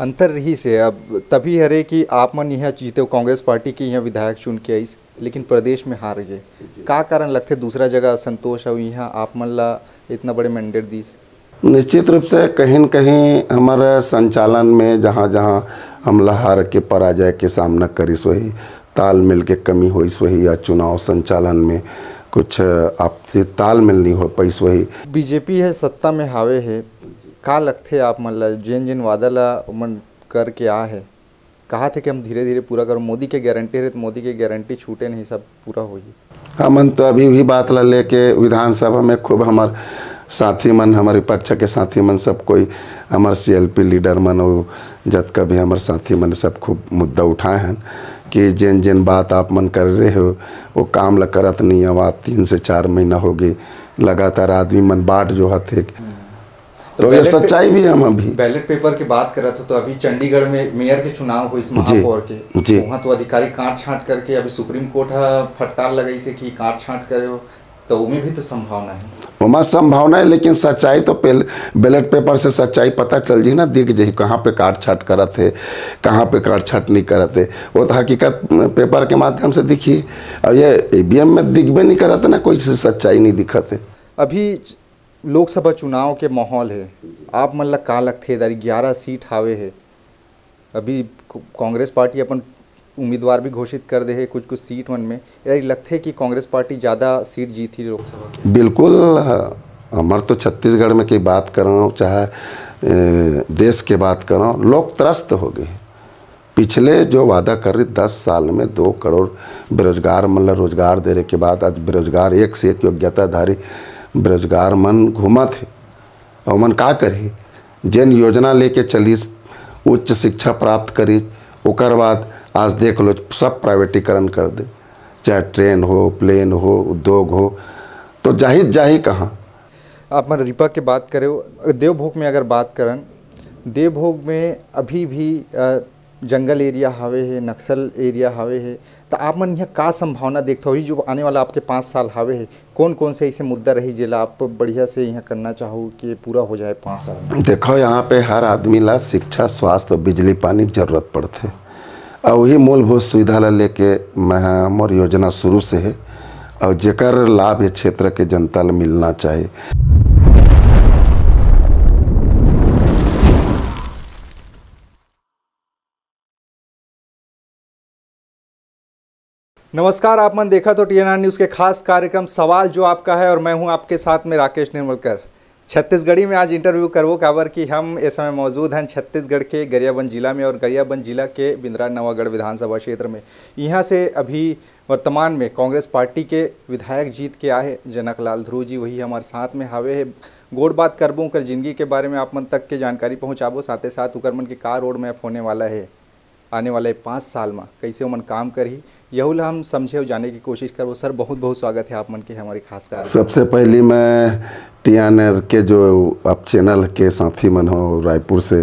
अंतर रही से अब तभी हरे कि आप मन यहाँ जीते हो, कांग्रेस पार्टी के यहाँ विधायक चुन के आईस लेकिन प्रदेश में हार गए, का कारण लगते दूसरा जगह असंतोष और यहाँ आप मन ला इतना बड़े मैंडेट दीस? निश्चित रूप से कहीं न कहीं हमारे संचालन में जहाँ जहाँ हमला हार के पराजय के सामना करीस वही तालमेल के कमी होइस वही या चुनाव संचालन में कुछ आपसे तालमेल नहीं हो पाइस वही। बीजेपी है सत्ता में हावे है, का लगते आप मतलब जिन जिन वादा ला मन करके आ है कहा थे कि हम धीरे धीरे पूरा करो, मोदी के गारंटी है तो मोदी के गारंटी छूटे नहीं, सब पूरा हो ही। हमन तो अभी भी बात ला लेके विधानसभा में खूब हमार साथी मन, हमारे विपक्ष के साथी मन सब कोई, हमारे CLP लीडर मन और जत का भी हमारे साथी मन सब खूब मुद्दा उठाए हैं कि जिन जिन बात आप मन कर रहे हो वो काम ल करत नहीं आवा, 3 से 4 महीना हो गए लगातार आदमी मन बाट जो हथे तो ये सच्चाई भी। हम अभी बैलेट पेपर की बात कर रहे थे तो अभी चंडीगढ़ में मेयर के चुनाव हुए इस महापौर के, वहाँ तो अधिकारी काट छांट करके अभी सुप्रीम कोर्ट फटकार लगाई से कि काट छांट करे हो, तो उनमें भी तो संभावना है। वहाँ संभावना है लेकिन सच्चाई तो बैलेट पेपर से सच्चाई पता चल जी ना, दिख जाही कहाँ पे काट छाट करत है कहाँ पे काट छाट नहीं करत है, वो तो हकीकत पेपर के माध्यम से दिखी। और ये EVM में दिखबे नहीं करत है ना, कोई सच्चाई नहीं दिखत है। अभी लोकसभा चुनाव के माहौल है, आप मतलब का लगते दारी 11 सीट हावे है, अभी कांग्रेस पार्टी अपन उम्मीदवार भी घोषित कर दे है कुछ कुछ सीट वन में, यार लगते है कि कांग्रेस पार्टी ज़्यादा सीट जीती लोकसभा? बिल्कुल, हमारे तो छत्तीसगढ़ में की बात कर रहा हूँ चाहे देश के बात कर रहा हूँ, लोग त्रस्त हो गए। पिछले जो वादा कर रही 10 साल में 2 करोड़ बेरोजगार मतलब रोजगार देने के बाद आज बेरोजगार एक से एक योग्यताधारी बेरोजगार मन घूमा थे और मन का करे, जन योजना लेके चलीस उच्च शिक्षा प्राप्त करी ओकर बाद आज देख लो सब प्राइवेटीकरण कर दे, चाहे ट्रेन हो प्लेन हो उद्योग हो, तो जाही कहाँ। आप मन रिपा के बात करे हो, देवभोग में अगर बात करन, देवभोग में अभी भी जंगल एरिया हावे है, नक्सल एरिया हावे है, तो आप मन यहाँ का संभावना देखते हो जो आने वाला आपके 5 साल हावे है, कौन कौन से ऐसे मुद्दा रही जिला आप बढ़िया से यहाँ करना चाहो कि पूरा हो जाए 5 साल? देखो यहाँ पे हर आदमी ला शिक्षा स्वास्थ्य और बिजली पानी की जरूरत पड़ते और वही मूलभूत सुविधा ला लेके मैं मोर योजना शुरू से है और जेकर लाभ ये क्षेत्र के जनता ला मिलना चाहिए। नमस्कार, आप मन देखा तो TNR न्यूज़ के खास कार्यक्रम सवाल जो आपका है और मैं हूं आपके साथ में राकेश निर्मलकर। छत्तीसगढ़ी में आज इंटरव्यू करवो काबर कि हम इस समय मौजूद हैं छत्तीसगढ़ के गरियाबंद जिला में और गरियाबंद जिला के बिंद्रानवागढ़ विधानसभा क्षेत्र में। यहाँ से अभी वर्तमान में कांग्रेस पार्टी के विधायक जीत के आए जनक लाल ध्रुव जी, वही हमारे साथ में हावे है। गोड़ बात करबो उनकर जिंदगी के बारे में आप मन तक के जानकारी पहुँचाबो, साथ ही साथ उकर मन के का रोड मैप होने वाला है आने वाले 5 साल में, कैसे मन काम करही यहू ला हम समझे और जाने की कोशिश करो। सर बहुत बहुत स्वागत है आप मन के हमारे खास कार्यक्रम। सबसे पहले मैं TNR के जो आप चैनल के साथी मन हो, रायपुर से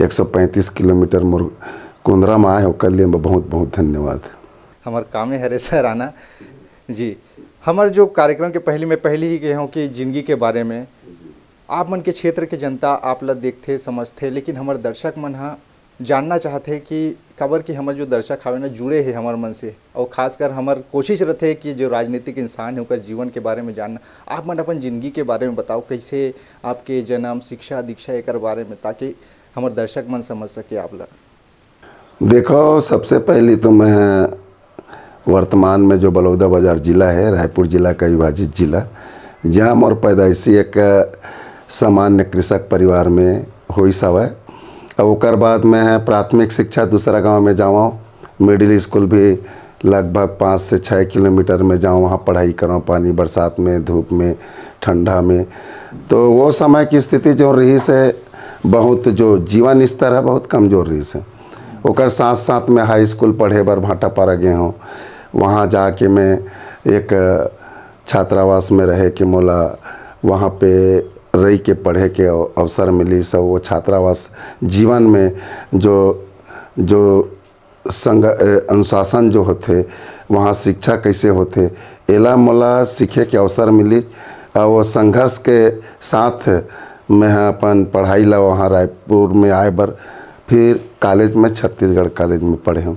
135 किलोमीटर मुरकुंदरा में आए हो, कर लिए बहुत बहुत धन्यवाद। हमारे काम है रे सर आना जी। हमारे जो कार्यक्रम के पहले में पहले ही कह हूँ कि जिंदगी के बारे में आप मन के क्षेत्र के जनता आप ला देखते समझते, लेकिन हमारे दर्शक मन हाँ जानना चाहते कि काबर कि हमारे जो दर्शक हावे ना जुड़े हैं हमारे मन से और खासकर हमारे कोशिश रहते कि जो राजनीतिक इंसान है उनका जीवन के बारे में जानना। आप मन अपन जिंदगी के बारे में बताओ, कैसे आपके जन्म शिक्षा दीक्षा एक बारे में, ताकि हमारे दर्शक मन समझ सके आप लोग। देखो सबसे पहले तो मैं वर्तमान में जो बलौदा बाजार जिला है रायपुर जिला का विभाजित जिला, जहाँ मोर पैदाइशी एक सामान्य कृषक परिवार में हुई सवाए और ओकर बाद मैं प्राथमिक शिक्षा दूसरा गांव में जाऊँ, मिडिल स्कूल भी लगभग 5 से 6 किलोमीटर में जाऊँ, वहाँ पढ़ाई करूँ, पानी बरसात में धूप में ठंडा में। तो वो समय की स्थिति जो रही से बहुत जो जीवन स्तर है बहुत कमज़ोर रही से, ओकर साथ साथ में हाई स्कूल पढ़े बर भाटापारा गए हूँ, वहाँ जाके मैं एक छात्रावास में रहे कि मोला वहाँ पे रही के पढ़े के अवसर मिली। सब वो छात्रावास जीवन में जो जो संग अनुशासन जो होते वहाँ शिक्षा कैसे होते एला मोला सीखे के अवसर मिली और वो संघर्ष के साथ मैं अपन पढ़ाई ला वहाँ रायपुर में आए बर फिर कॉलेज में छत्तीसगढ़ कॉलेज में पढ़े हम।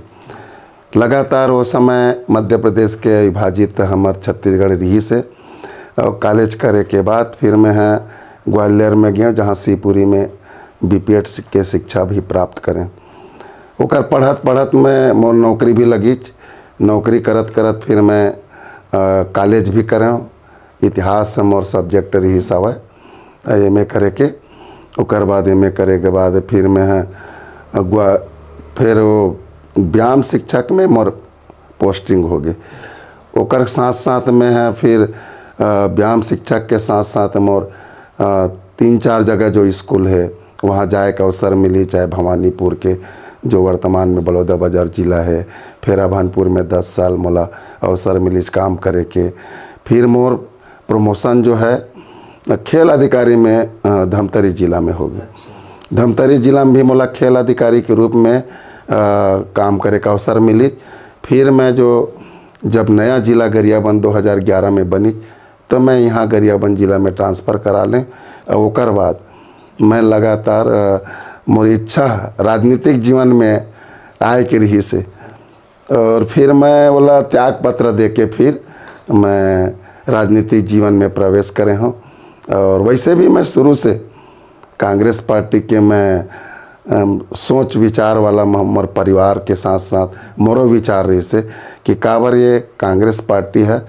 लगातार वो समय मध्य प्रदेश के विभाजित हमारे छत्तीसगढ़ रही से, और कॉलेज करे के बाद फिर मैं ग्वालियर में गया जहाँ शिवपुरी में बीपीएड के शिक्षा भी प्राप्त करें। ओकर पढ़त पढ़त में मोर नौकरी भी लगी। नौकरी करत करत फिर मैं कॉलेज भी करें, इतिहास से मोर सब्जेक्ट रही सवय एम ए करे के। ओकर बाद एम ए करे के बाद फिर मैं फिर वो व्यायाम शिक्षक में मोर पोस्टिंग हो गई। ओकर साथ साथ में है फिर व्यायाम शिक्षक के साथ साथ मोर 3-4 जगह जो स्कूल है वहाँ जाए का अवसर मिली, चाहे भवानीपुर के जो वर्तमान में बलौदा बाजार जिला है, फिर भानपुर में 10 साल मोला अवसर मिली काम करे के। फिर मोर प्रमोशन जो है खेल अधिकारी में धमतरी जिला में हो गई। धमतरी जिला में भी मोला खेल अधिकारी के रूप में काम करे का अवसर मिली। फिर मैं जो जब नया जिला गरियाबंद 2011 में बनी तो मैं यहाँ गरियाबंद जिला में ट्रांसफ़र करा लें। ओकर बाद मैं लगातार मोरी इच्छा राजनीतिक जीवन में आए के रही से, और फिर मैं वाला त्याग पत्र दे के फिर मैं राजनीतिक जीवन में प्रवेश करे हूँ। और वैसे भी मैं शुरू से कांग्रेस पार्टी के मैं सोच विचार वाला मोर परिवार के साथ साथ मोरो विचार रही से कि काबर ये कांग्रेस पार्टी है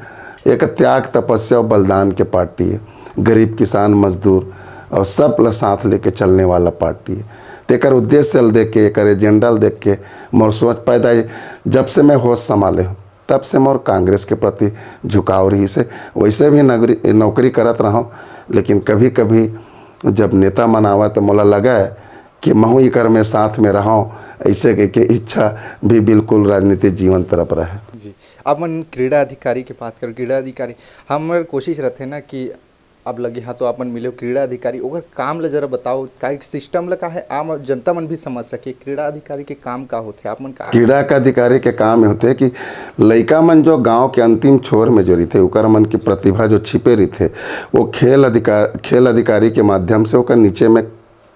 एक त्याग तपस्या और बलिदान के पार्टी है, गरीब किसान मजदूर और सब ला साथ लेके चलने वाला पार्टी है। तेकर उद्देश्य दे के एक एजेंडा देख के मोर सोच पैदा। जब से मैं होश संभाले हूँ तब से मोर कांग्रेस के प्रति झुकाव रही से। वैसे भी नौकरी करत रहा, लेकिन कभी कभी जब नेता मनावा तो मोला लगा है कि महू इकर में साथ में रहा, ऐसे के इच्छा भी बिल्कुल राजनीतिक जीवन तरफ रहे जी। अब मन क्रीड़ा अधिकारी के बात कर, क्रीड़ा अधिकारी हमारे कोशिश रहते ना कि अब लगे हाँ तो अपन मिले क्रीड़ा अधिकारी ओकर काम ला जरा बताओ का सिस्टम ला का है आम जनता मन भी समझ सके। क्रीड़ा अधिकारी के काम का होते आप मन का? क्रीड़ा का अधिकारी के काम होते कि लइका मन जो गांव के अंतिम छोर में जो रहते ओकर मन की प्रतिभा जो छिपे रहते वो खेल अधिकारी के माध्यम से ओकर नीचे में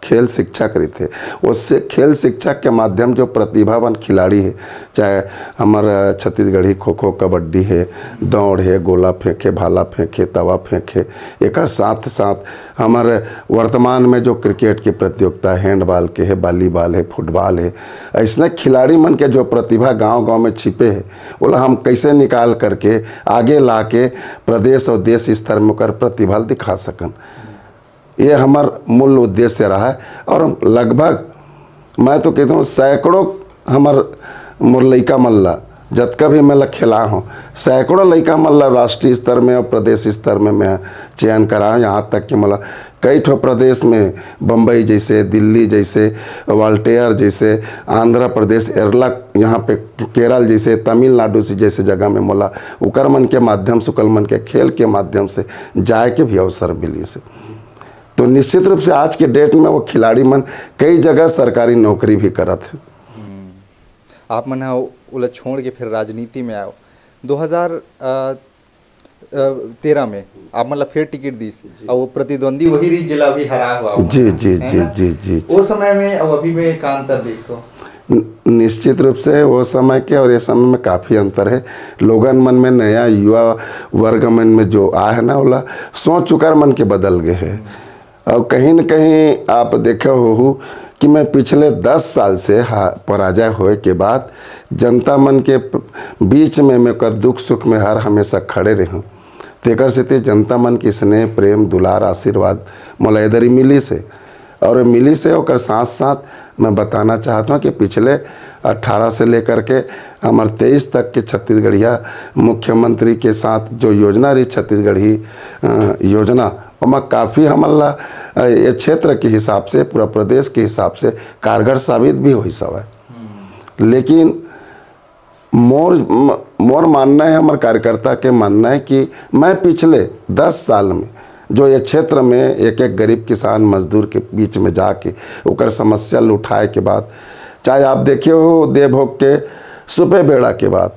खेल शिक्षक रहते। उससे खेल शिक्षक के माध्यम जो प्रतिभावान खिलाड़ी है, चाहे हमारा छत्तीसगढ़ी खो खो कबड्डी है, दौड़ है, गोला फेंके, भाला फेंके, तवा फेंके, एक साथ साथ हमारे वर्तमान में जो क्रिकेट की प्रतियोगिता हैंडबॉल के है, वॉलीबॉल है, फुटबॉल है, ऐसे खिलाड़ी मन के जो प्रतिभा गाँव गाँव में छिपे है वो हम कैसे निकाल करके आगे ला के प्रदेश और देश स्तर में कर प्रतिभा दिखा सकन, ये हमार मूल उद्देश्य रहा है। और लगभग मैं तो कहता हूँ सैकड़ों हमार मुरलिका मल्ला जतका भी मैं खेला हूँ, सैकड़ों लइका मल्ला राष्ट्रीय स्तर में और प्रदेश स्तर में मैं चयन कराऊँ। यहाँ तक कि मल्ला कई ठो प्रदेश में बम्बई जैसे, दिल्ली जैसे, वाल्टेयर जैसे, आंध्र प्रदेश, एरला, यहाँ पे केरल जैसे, तमिलनाडु से जैसे जगह में मोला उकर मन के माध्यम से उकल मन के खेल के माध्यम से जाए के भी अवसर मिली से। तो निश्चित रूप से आज के डेट में वो खिलाड़ी मन कई जगह सरकारी नौकरी भी करत है। आप मन उला छोड़ के फिर राजनीति में आओ 2013 में आप मतलब फिर टिकट दीस और वो प्रतिद्वंदी वही रही जिला भी हरा हुआ जी जी जी जी जी। उस समय में और अभी में का अंतर देखो? निश्चित रूप से वो समय के और ये समय में काफ़ी अंतर है। लोगन मन में नया युवा वर्ग मन में जो आ है ना वाला सोच चुकर मन के बदल गए है। और कहीं न कहीं आप देखे हो कि मैं पिछले 10 साल से पराजय होए के बाद जनता मन के बीच में मैं कर दुख सुख में हर हमेशा खड़े रहूँ। तेकर से जनता मन के स्नेह प्रेम दुलार आशीर्वाद मोला इधर मिली से, और मिली से होकर साथ साथ मैं बताना चाहता हूँ कि पिछले 18 से लेकर के हमारे 23 तक के छत्तीसगढ़िया मुख्यमंत्री के साथ जो योजना रही छत्तीसगढ़ी योजना और काफ़ी हमारा ये क्षेत्र के हिसाब से पूरा प्रदेश के हिसाब से कारगर साबित भी हुई सब है। लेकिन मोर मानना है, हमारे कार्यकर्ता के मानना है कि मैं पिछले 10 साल में जो ये क्षेत्र में एक एक गरीब किसान मजदूर के बीच में जाके उकर समस्या उठाए के बाद, चाहे आप देखे हो देवभोग के सुपे बेड़ा के बाद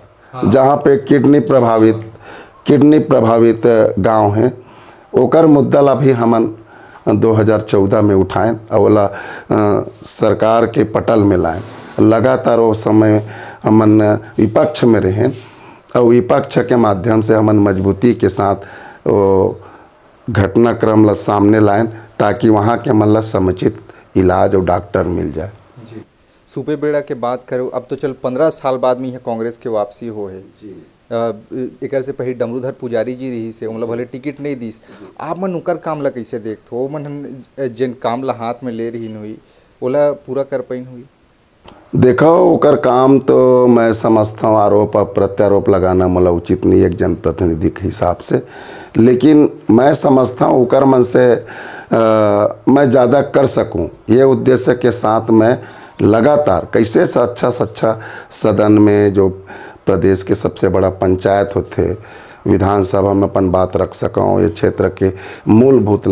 जहाँ पे किडनी प्रभावित गांव है, ओकर मुद्दा ला भी हमन 2014 में उठाएं अवला सरकार के पटल में लाएं। लगातार वो समय हमन विपक्ष में रहें और विपक्ष के माध्यम से हमन मजबूती के साथ वो घटनाक्रम सामने लाएं ताकि वहाँ के मतलब समुचित इलाज और डॉक्टर मिल जाए। जी, सूबे बेड़ा के बात करो, अब तो चल 15 साल बाद में यहाँ कांग्रेस के वापसी हो है जी। एक से पहले डमरूधर पुजारी जी रही से मतलब भले टिकट नहीं दीस, आप मन उकर काम ला कैसे देखते हो? मन जिन काम ला हाथ में ले रही हुई ओला पूरा कर पाइन हुई? देखो उकर काम तो मैं समझता हूँ आरोप और प्रत्यारोप लगाना मला उचित नहीं एक जनप्रतिनिधि के हिसाब से, लेकिन मैं समझता हूँ उकर मन से मैं ज़्यादा कर सकूँ ये उद्देश्य के साथ मैं लगातार कैसे अच्छा सच्चा सदन में जो प्रदेश के सबसे बड़ा पंचायत होते विधानसभा में अपन बात रख सका हूँ। ये क्षेत्र के मूलभूत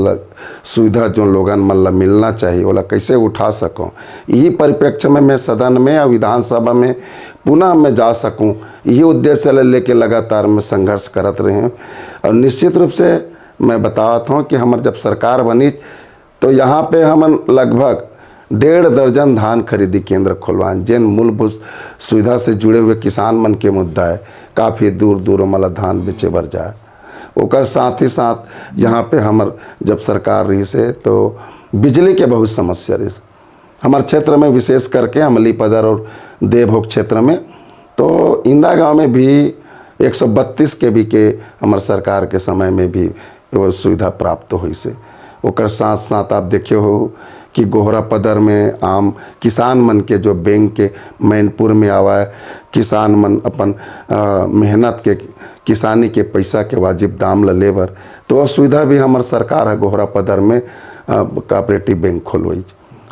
सुविधा जो लोगन मतलब मिलना चाहिए वाला कैसे उठा सकूँ, यही परिप्रेक्ष्य में मैं सदन में या विधानसभा में पुनः मैं जा सकूँ, ये उद्देश्य लेके लगातार मैं संघर्ष करत रहे हैं। और निश्चित रूप से मैं बताता हूँ कि हमारे जब सरकार बनी तो यहाँ पर हम लगभग 1.5 दर्जन धान खरीदी केंद्र खोलवाएं, जिन मूलभूत सुविधा से जुड़े हुए किसान मन के मुद्दा है, काफ़ी दूर दूर मतलब धान बेचे बर जाए। ओकर साथ ही साथ यहाँ पे हमर जब सरकार रही से तो बिजली के बहुत समस्या रही हमारे क्षेत्र में, विशेष करके अमली पदर और देवभोग क्षेत्र में। तो इंदा गाँव में भी 132 KV के हमारे सरकार के समय में भी वो सुविधा प्राप्त हुई से। ओकर साथ साथ आप देखे हो कि गोहरा पदर में आम किसान मन के जो बैंक के मैनपुर में आवा है, किसान मन अपन मेहनत के किसानी के पैसा के वाजिब दाम ले बर तो सुविधा भी हमारे सरकार है गोहरा पदर में कोऑपरेटिव बैंक खोलवाई।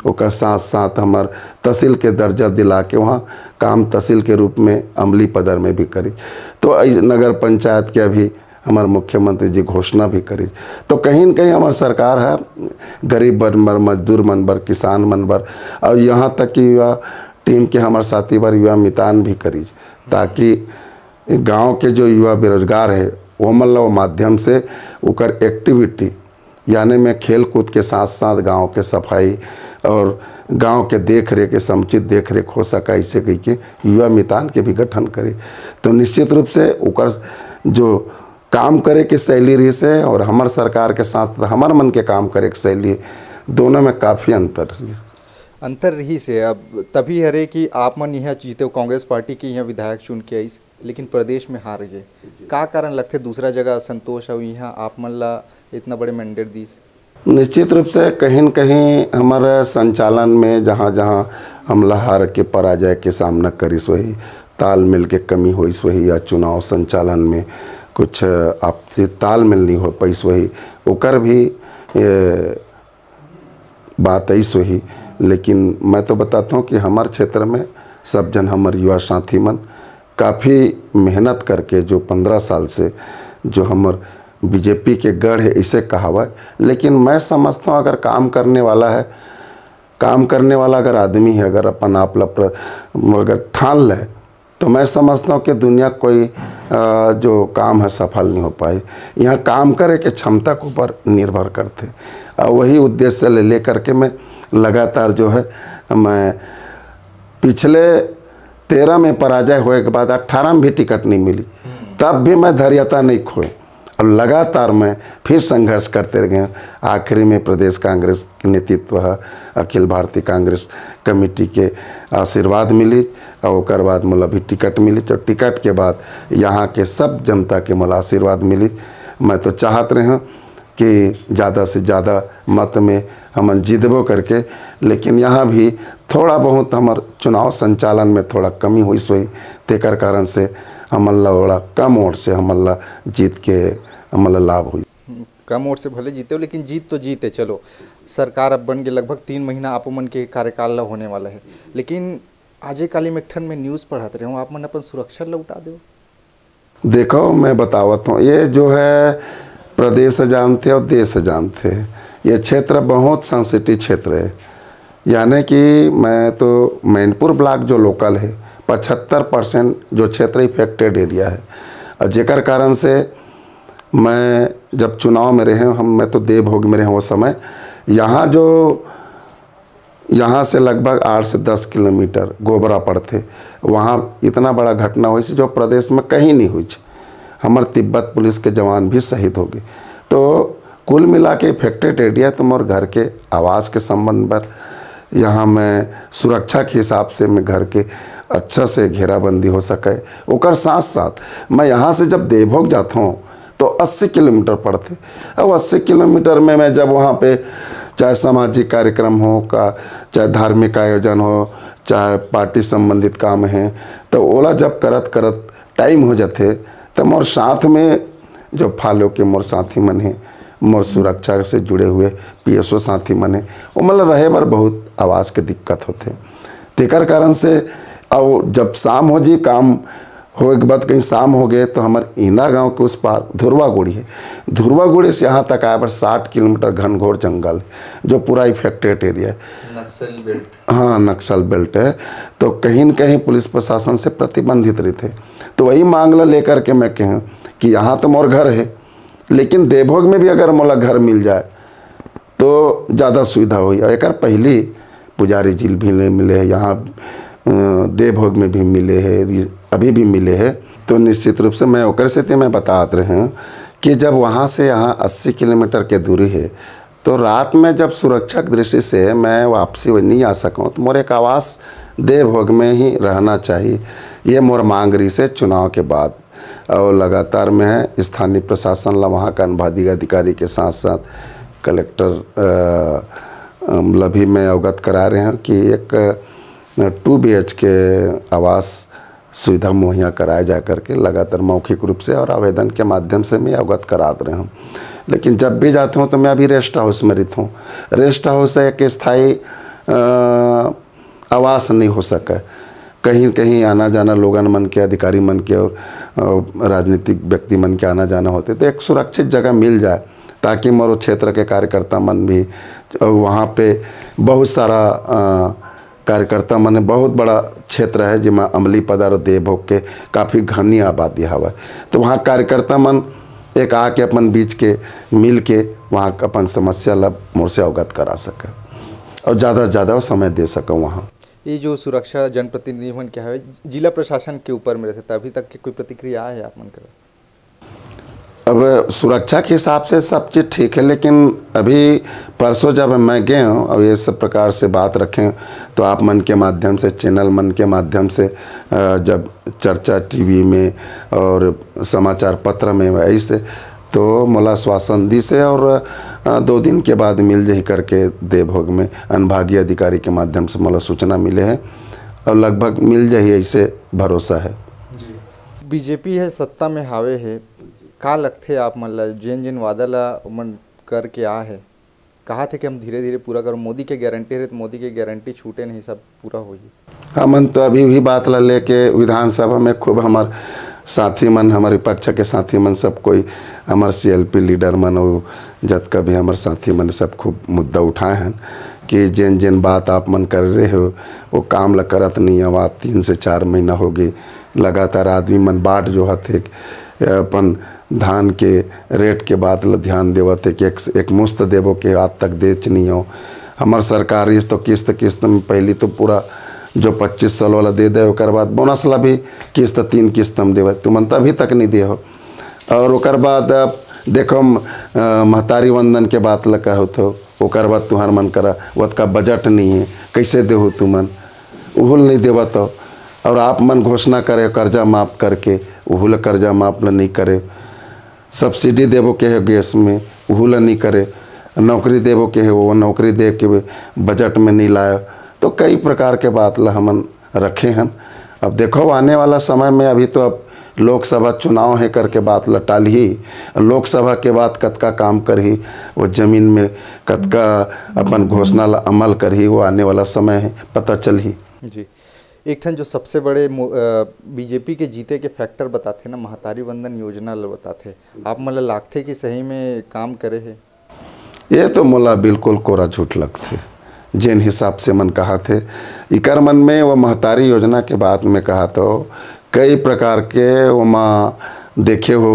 ओकर साथ साथ हमार तहसील के दर्जा दिला के वहाँ काम तहसील के रूप में अमली पदर में भी करी। तो नगर पंचायत के अभी हमारे मुख्यमंत्री जी घोषणा भी करी। तो कहीं न कहीं हमारी सरकार है गरीब बनबर, मजदूर मनबर, किसान मनबर और यहाँ तक कि युवा टीम के हमारे साथी बार युवा मितान भी करी ताकि गांव के जो युवा बेरोजगार है वो मतलब माध्यम से उकर एक्टिविटी यानी में खेल कूद के साथ साथ गांव के सफाई और गांव के देख रेख के समुचित देख रेख हो सका, इसे कही कि युवा मितान के भी गठन करे। तो निश्चित रूप से उकर जो काम करे के शैली रही से और हमार सरकार के साथ हमार मन के काम करे के शैली दोनों में काफ़ी अंतर रही से। अब तभी हरे कि आप मन यहाँ जीते कांग्रेस पार्टी के यहाँ विधायक चुन के आईस, लेकिन प्रदेश में हार गए, का कारण लगते दूसरा जगह असंतोष और यहाँ आप मन ला इतना बड़े मैंडेट दीस? निश्चित रूप से कहीं न कहीं हमारे संचालन में जहाँ जहाँ हमला हार के पराजय के सामना करीस वही तालमेल के कमी होइस वही या चुनाव संचालन में कुछ आपसे तालमेल नहीं हो पाइस वही उकर भी बात ऐस वही। लेकिन मैं तो बताता हूँ कि हमारे क्षेत्र में सब जन हमारे युवा साथी मन काफ़ी मेहनत करके जो 15 साल से जो हमारे बीजेपी के गढ़ है इसे कहा हुआ है। लेकिन मैं समझता हूँ अगर काम करने वाला है, काम करने वाला अगर आदमी है, अगर अपन आप अगर ठान लें तो मैं समझता हूँ कि दुनिया कोई जो काम है सफल नहीं हो पाए। यहाँ काम करे के क्षमता के ऊपर निर्भर करते और वही उद्देश्य ले करके मैं लगातार जो है मैं पिछले 13 में पराजय होने के बाद 18 में भी टिकट नहीं मिली, तब भी मैं धैर्यता नहीं खोई और लगातार मैं फिर संघर्ष करते रह गए। आखिरी में प्रदेश कांग्रेस नेतृत्व अखिल भारतीय कांग्रेस कमेटी के आशीर्वाद मिली और ओकर बाद मोला भी टिकट मिली। तो टिकट के बाद यहाँ के सब जनता के मोला आशीर्वाद मिली। मैं तो चाहत रहे हूँ कि ज़्यादा से ज़्यादा मत में हम जीतबो करके, लेकिन यहाँ भी थोड़ा बहुत हमार चुनाव संचालन में थोड़ा कमी हुई सोई तेकर कारण से हमला बड़ा कम वोट से हमला जीत के हमला लाभ हुई। कम वोट से भले जीते हो लेकिन जीत तो जीते। चलो सरकार अब बन के लगभग 3 महीना आप मन के कार्यकाल होने वाला है, लेकिन आजे काली में ठन में न्यूज़ पढ़ाते रहे हो आप मन अपन सुरक्षा लौटा दो। देखो मैं बतावत हूँ, ये जो है प्रदेश जानते और देश जानते हैं, ये क्षेत्र बहुत सेंसिटिव क्षेत्र है। यानी कि मैं तो मैनपुर ब्लॉक जो लोकल है 75% जो क्षेत्र इफेक्टेड एरिया है और जेकर कारण से मैं जब चुनाव में रहे हम मैं तो देवभोग में रहे उस समय यहाँ से लगभग 8 से 10 किलोमीटर गोबरा पड़ते, वहाँ इतना बड़ा घटना हुई जो प्रदेश में कहीं नहीं हुई। हमर तिब्बत पुलिस के जवान भी शहीद हो गए। तो कुल मिला के इफेक्टेड एरिया तो मोर घर के आवास के संबंध पर यहाँ में सुरक्षा के हिसाब से मैं घर के अच्छा से घेराबंदी हो सके। ओकर साथ साथ मैं यहाँ से जब देवभोग जाता हूँ तो 80 किलोमीटर पड़ते। अब 80 किलोमीटर में मैं जब वहाँ पे चाहे सामाजिक कार्यक्रम हो का, चाहे धार्मिक आयोजन हो, चाहे पार्टी संबंधित काम है, तो ओला जब करत करत टाइम हो जाते तो मोर साथ में जो फालो के मोर साथी मन है, मोर सुरक्षा से जुड़े हुए PSO साथी मन है, वो मतलब रहे बार बहुत आवाज़ के दिक्कत होते। तेकर कारण से अब जब शाम हो जी, काम हो एक बात कहीं शाम हो गए तो हमारे ईंदा गांव के उस पार धुरवागुड़ी है। धुरवागुड़ी से यहाँ तक आए पर 60 किलोमीटर घनघोर जंगल जो पूरा इफेक्टेड एरिया है, नक्सल बेल्ट। हाँ, नक्सल बेल्ट है। तो कहीं न कहीं पुलिस प्रशासन से प्रतिबंधित रहते। तो वही मामला लेकर के मैं कहूँ कि यहाँ तो मोर घर है, लेकिन देवभोग में भी अगर मोला घर मिल जाए तो ज़्यादा सुविधा हुई। और एक पहली पुजारी झील भी नहीं मिले, यहाँ देवभोग में भी मिले है, अभी भी मिले हैं। तो निश्चित रूप से मैं ओकर से मैं बताते रहे हूँ कि जब वहाँ से यहाँ 80 किलोमीटर के दूरी है तो रात में जब सुरक्षा की दृष्टि से मैं वापसी नहीं आ सकूँ तो मोर एक आवास देवभोग में ही रहना चाहिए। ये मोर मांग रही से चुनाव के बाद और लगातार मैं स्थानीय प्रशासन ला वहाँ का अनुभागीय अधिकारी के साथ साथ कलेक्टर लभी में अवगत करा रहे हैं कि एक 2 BHK आवास सुविधा मुहैया कराया जा करके लगातार मौखिक रूप से और आवेदन के माध्यम से मैं अवगत करा रहा हूँ। लेकिन जब भी जाता हूँ तो मैं अभी रेस्ट हाउस में रहता हूँ। रेस्ट हाउस एक स्थायी आवास नहीं हो सका। कहीं कहीं आना जाना लोगन मन के, अधिकारी मन के और राजनीतिक व्यक्ति मन के आना जाना होते, तो एक सुरक्षित जगह मिल जाए ताकि मोर क्षेत्र के कार्यकर्ता मन भी वहाँ पे बहुत सारा कार्यकर्ता मन बहुत बड़ा क्षेत्र है जिसमें अमली पदार और देवभोग के काफ़ी घनी आबादी हवा, तो वहाँ कार्यकर्ता मन एक आके अपन बीच के मिल के वहाँ अपन समस्या ला मोर से अवगत करा सके और ज़्यादा से ज़्यादा समय दे सकें। वहाँ ये जो सुरक्षा जनप्रतिनिधि क्या है, जिला प्रशासन के ऊपर में रहता है, अभी तक की कोई प्रतिक्रिया है आप मन कर? अब सुरक्षा के हिसाब से सब चीज़ ठीक है, लेकिन अभी परसों जब मैं गया हूँ और ये सब प्रकार से बात रखें तो आप मन के माध्यम से, चैनल मन के माध्यम से जब चर्चा टीवी में और समाचार पत्र में ऐसे, तो मोला आश्वासन दी से और 2 दिन के बाद मिल जाए करके देवभोग में अनुभागीय अधिकारी के माध्यम से मोला सूचना मिले है और लगभग मिल जाए ऐसे भरोसा है। बीजेपी है सत्ता में हावे है, का लगते आप मन ला जेन वादा ला मन करके आ है, कहा थे कि हम धीरे धीरे पूरा करो, मोदी के गारंटी रहे तो मोदी के गारंटी छूटे नहीं, सब पूरा हो गई। हमन तो अभी भी बात ला लेके विधानसभा में खूब हमार साथी मन, हमारे विपक्ष के साथी मन सब कोई, हमार CLP लीडर मन और जत का भी हमार साथी मन सब खूब मुद्दा उठाए हैं कि जेन जेन बात आप मन कर रहे हो वो काम ला करत नहीं आवा। 3 से 4 महीना हो गए लगातार आदमी मन बाट जो हथे अपन धान के रेट के बात ला ध्यान देवते कि एक मुश्त देवो के आज तक देच नहीं हो। हमार सरकार इस तो किस्त किस्त में पहली तो पूरा जो 25 साल वाला दे दे, ओकर बाद बोनस ला भी किस्त 3 किस्त में देवे, तुमन तो अभी तक नहीं दे हो। और ओकर बाद आप देखो महतारी वंदन के बात ला कहो तो ओकर बाद तुम्हार मन करा वतका बजट नहीं है, कैसे देहो तुमन, ओहुल नहीं देवत हो। और आप मन घोषणा करे कर्जा माफ़ करके, ओहुला कर्जा माफ़ ला नहीं करे। सब्सिडी देवो के है गैस में, ओहुला नहीं करे। नौकरी देवो के है, वो नौकरी दे के बजट में नहीं लाया। तो कई प्रकार के बात ला हमन रखे हैं। अब देखो आने वाला समय में अभी तो अब लोकसभा चुनाव है करके बात ला टाल ही, लोकसभा के बाद कतका काम करही, वो जमीन में कतका अपन घोषणा ला अमल करही, वो आने वाला समय है पता चल ही। जी, एक ठन जो सबसे बड़े बीजेपी के जीते के फैक्टर बताते ना, महातारी वंदन योजना ल बताते, आप मोला लागते कि सही में काम करे है? ये तो मोला बिल्कुल कोरा झूठ लगते। जिन हिसाब से मन कहा थे इकर मन में वो महतारी योजना के बात में कहा तो कई प्रकार के वो माँ देखे हो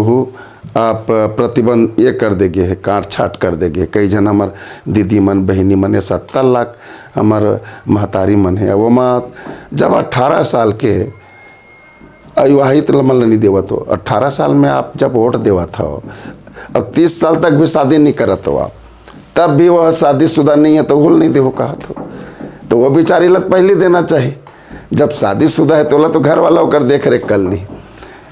आप प्रतिबंध ये कर देगे है, काट छाट कर देगे। कई जन हमार दीदी मन बहनी मन 70 लाख हमार महतारी मन है, वो माँ जब 18 साल के अविवाहित मन नहीं देवा तो 18 साल में आप जब वोट देवा था और 30 साल तक भी शादी नहीं करत हो आप, तब भी वह शादीशुदा नहीं है तो हुल नहीं देहो कहा तो वो बेचारी लत पहले देना चाहिए। जब शादीशुदा है तो बोला तो घर वाला होकर देख रेख कर ली,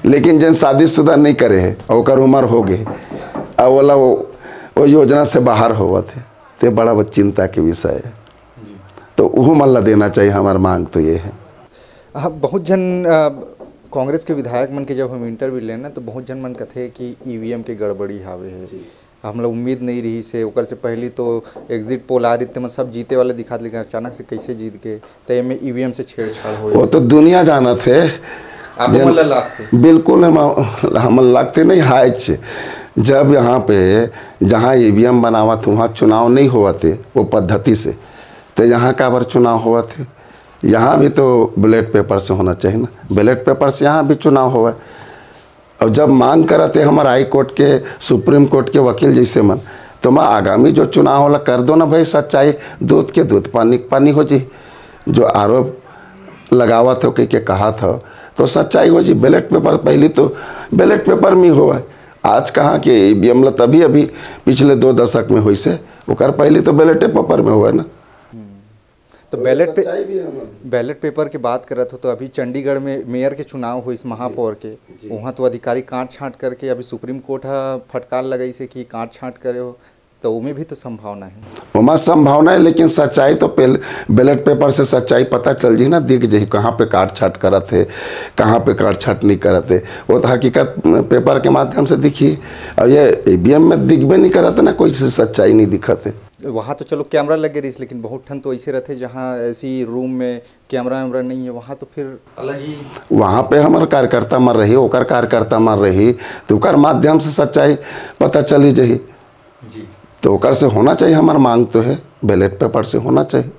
लेकिन जिन शादीशुदा नहीं करे है और उम्र हो गए और बोला वो योजना से बाहर हुआ थे तो बड़ा चिंता के विषय है। तो वह मल्ला देना चाहिए, हमारी मांग तो ये है। अब बहुत जन कांग्रेस के विधायक मन के जब हम इंटरव्यू लेना तो बहुत जन मन कहते कि EVM के गड़बड़ी हावे है, हमला उम्मीद नहीं रही से ओकर से पहले तो एग्जिट पोल आ रही थे सब जीते वाले दिखा, लेकिन अचानक से कैसे जीत के तय में EVM से छेड़छाड़ हो। वो तो दुनिया जाना थे बिल्कुल, हम लगते नहीं हाय जब यहाँ पे जहाँ EVM बनावा था वहाँ चुनाव नहीं हुआ थे वो पद्धति से, तो यहाँ का बार चुनाव हुआ थे। यहाँ भी तो बैलेट पेपर से होना चाहिए ना, बैलेट पेपर से यहाँ भी चुनाव हुआ। और जब मांग करते हमारे हाई कोर्ट के सुप्रीम कोर्ट के वकील जैसे मन तो माँ आगामी जो चुनाव होला कर दो ना भाई, सच्चाई दूध के दूध पानी पानी हो जी। जो आरोप लगावा था कह के कहा था तो सच्चाई हो जी, बैलेट पेपर पहले तो बैलेट पेपर में हुआ है। आज कहाँ के EVM ला तभी अभी पिछले 2 दशक में हुई से, वो कर पहले तो बैलेट पेपर में हुआ है ना। तो बैलेट पेपर की बात कर रहा था तो अभी चंडीगढ़ में मेयर के चुनाव हुए इस महापौर के, वहाँ तो अधिकारी काट छाँट करके अभी सुप्रीम कोर्ट फटकार लगाई से कि काट छाँट करे हो, तो उनमें भी तो संभावना है। वहाँ संभावना है लेकिन सच्चाई तो बैलेट पेपर से सच्चाई पता चल जी ना, दिख जी कहाँ पे काट छाट करत है कहाँ पे काट छाट नहीं करत है। वो तो हकीकत पेपर के माध्यम से दिखी और ये EVM में दिखबे नहीं करत है ना, कोई से सच्चाई नहीं दिखत है। वहाँ तो चलो कैमरा लगे रही, लेकिन बहुत ठन तो ऐसे रहते जहाँ ऐसी रूम में कैमरा वैमरा नहीं है, वहाँ तो फिर अलग ही। वहाँ पे हमारे कार्यकर्ता मर रही ओकर कार्यकर्ता मर रही तो ओकर माध्यम से सच्चाई पता चली जही जी, तो ओकर से होना चाहिए। हमारी मांग तो है बैलेट पेपर से होना चाहिए।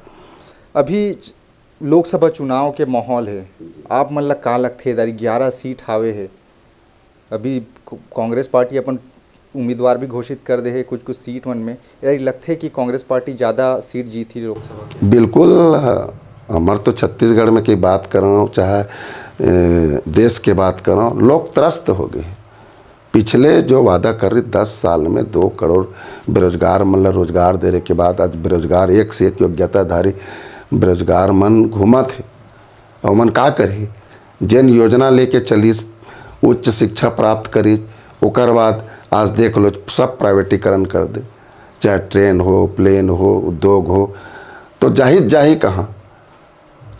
अभी लोकसभा चुनाव के माहौल है, आप मन ला का लगथे दारी 11 सीट हावे है, अभी कांग्रेस पार्टी अपन उम्मीदवार भी घोषित कर दे है कुछ सीट मन में, यार लगथे कि कांग्रेस पार्टी ज़्यादा सीट जीती लोकसभा? बिल्कुल, हमार तो छत्तीसगढ़ में की बात करूँ चाहे देश के बात करूँ, लोग त्रस्त हो गए। पिछले जो वादा कर रही 10 साल में 2 करोड़ बेरोजगार मतलब रोजगार देने के बाद आज बेरोजगार एक से एक योग्यताधारी बेरोजगार मन घूमा थे और मन का करी। जन योजना लेके चलीस उच्च शिक्षा प्राप्त करी, ओकर बाद आज देख लो सब प्राइवेटीकरण कर दे, चाहे ट्रेन हो प्लेन हो उद्योग हो, तो जाहिर जाही कहाँ।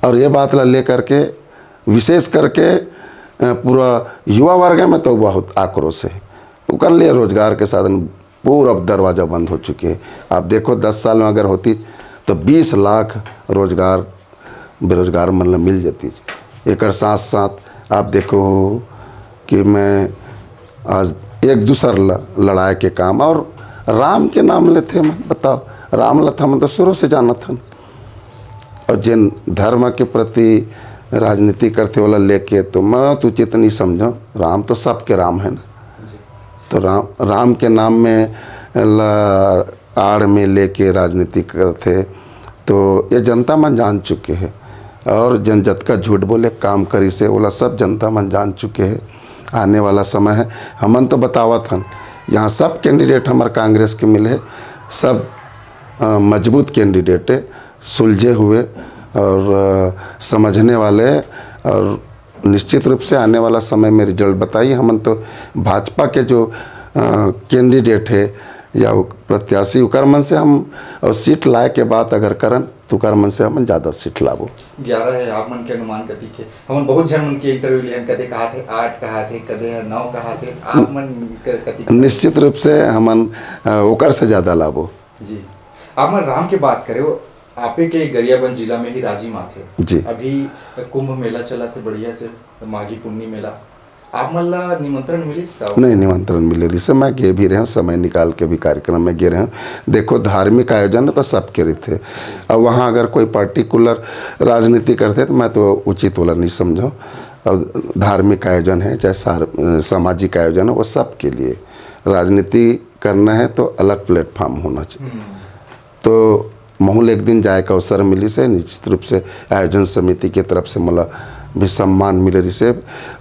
और ये बात ला ले करके विशेष करके पूरा युवा वर्ग में तो बहुत आक्रोश है, उसके लिए रोजगार के साधन पूरा दरवाज़ा बंद हो चुके हैं। आप देखो 10 साल में अगर होती तो 20 लाख रोजगार बेरोजगार मतलब मिल जाती। एक साथ साथ आप देखो कि मैं आज एक दूसरा लड़ाई के काम और राम के नाम लेते हैं, मैं बताओ राम लथा मतलब शुरू से जाना था। और जिन धर्म के प्रति राजनीति करते वाला लेके तो मैं तो उचित नहीं समझो, राम तो सबके राम है ना, तो राम के नाम में आड़ में लेके राजनीति करते तो ये जनता मन जान चुके हैं। और जनजत का झूठ बोले काम करी से वाला सब जनता मन जान चुके हैं। आने वाला समय है, हमन तो बतावा था यहाँ सब कैंडिडेट हमारे कांग्रेस के मिले, सब मजबूत कैंडिडेट है, सुलझे हुए और समझने वाले, और निश्चित रूप से आने वाला समय में रिजल्ट बताइए। हम तो भाजपा के जो कैंडिडेट है या प्रत्याशी उकरमन से हम और सीट लाए के बात अगर करन तो उकरमन से हम ज़्यादा सीट लाबो। 11 है आप मन के अनुमान कति के? हम बहुत जन मन के इंटरव्यू लिए कदे कहा थे 8 कहा थे, कदे 9 कहा थे, आप मन कति? निश्चित रूप से हमन ओकर से ज़्यादा लाबो जी। आप मन राम के बात करे, आपे के गरियाबंद जिला में ही राजी माँ थे जी, अभी कुंभ मेला चला थे बढ़िया से माघी पुन्नी मेला, आप मल्ला निमंत्रण मिली? नहीं निमंत्रण मिले रही से, मैं गे भी रहा हूँ समय निकाल के भी कार्यक्रम में गे रहा हूँ। देखो धार्मिक आयोजन तो सब के रहे थे, और वहाँ अगर कोई पर्टिकुलर राजनीति करते तो मैं तो उचित वाला नहीं समझा। धार्मिक आयोजन है, चाहे सामाजिक आयोजन है, वो सब के लिए राजनीति करना है तो अलग प्लेटफॉर्म होना चाहिए। तो माहौल एक दिन जाए का अवसर मिली से निश्चित रूप से आयोजन समिति की तरफ से मला भी सम्मान मिले रिसे